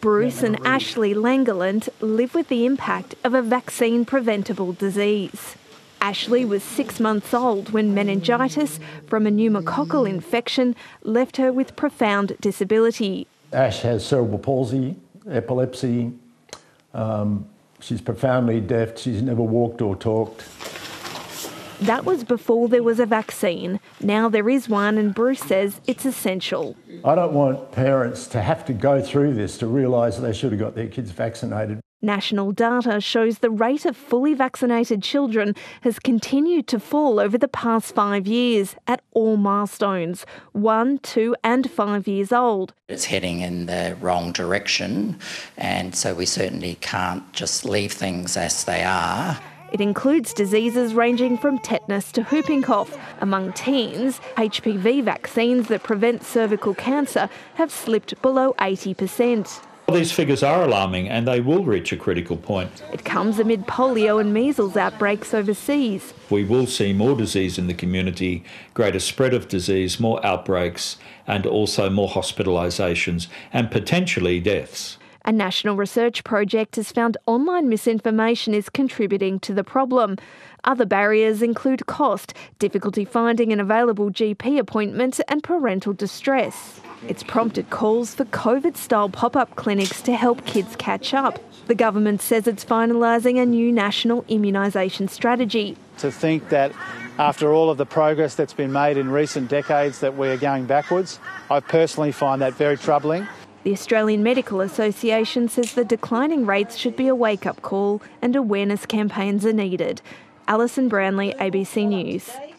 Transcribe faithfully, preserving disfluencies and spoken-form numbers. Bruce and Ashley Langerlandt live with the impact of a vaccine-preventable disease. Ashley was six months old when meningitis from a pneumococcal infection left her with profound disability. Ash has cerebral palsy, epilepsy. Um, she's profoundly deaf. She's never walked or talked. That was before there was a vaccine. Now there is one, and Bruce says it's essential. I don't want parents to have to go through this to realise they should have got their kids vaccinated. National data shows the rate of fully vaccinated children has continued to fall over the past five years at all milestones, one, two and five years old. It's heading in the wrong direction, and so we certainly can't just leave things as they are. It includes diseases ranging from tetanus to whooping cough. Among teens, H P V vaccines that prevent cervical cancer have slipped below eighty percent. Well, these figures are alarming, and they will reach a critical point. It comes amid polio and measles outbreaks overseas. We will see more disease in the community, greater spread of disease, more outbreaks, and also more hospitalisations and potentially deaths. A national research project has found online misinformation is contributing to the problem. Other barriers include cost, difficulty finding an available G P appointment and parental distress. It's prompted calls for COVID-style pop-up clinics to help kids catch up. The government says it's finalising a new national immunisation strategy. To think that after all of the progress that's been made in recent decades that we are going backwards, I personally find that very troubling. The Australian Medical Association says the declining rates should be a wake-up call and awareness campaigns are needed. Alison Branley, A B C News.